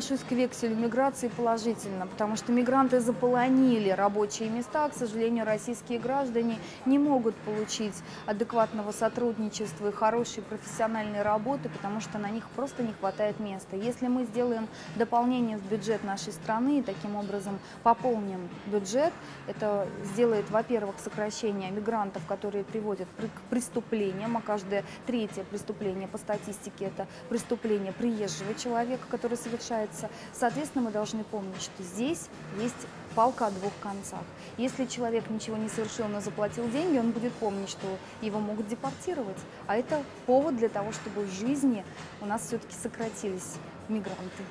Отношусь к векселю миграции положительно, потому что мигранты заполонили рабочие места. К сожалению, российские граждане не могут получить адекватного сотрудничества и хорошей профессиональной работы, потому что на них просто не хватает места. Если мы сделаем дополнение в бюджет нашей страны и таким образом пополним бюджет, это сделает, во-первых, сокращение мигрантов, которые приводят к преступлениям, а каждое третье преступление по статистике – это преступление приезжего человека, который совершается. Соответственно, мы должны помнить, что здесь есть палка о двух концах. Если человек ничего не совершил, но заплатил деньги, он будет помнить, что его могут депортировать. А это повод для того, чтобы в жизни у нас все-таки сократились мигранты.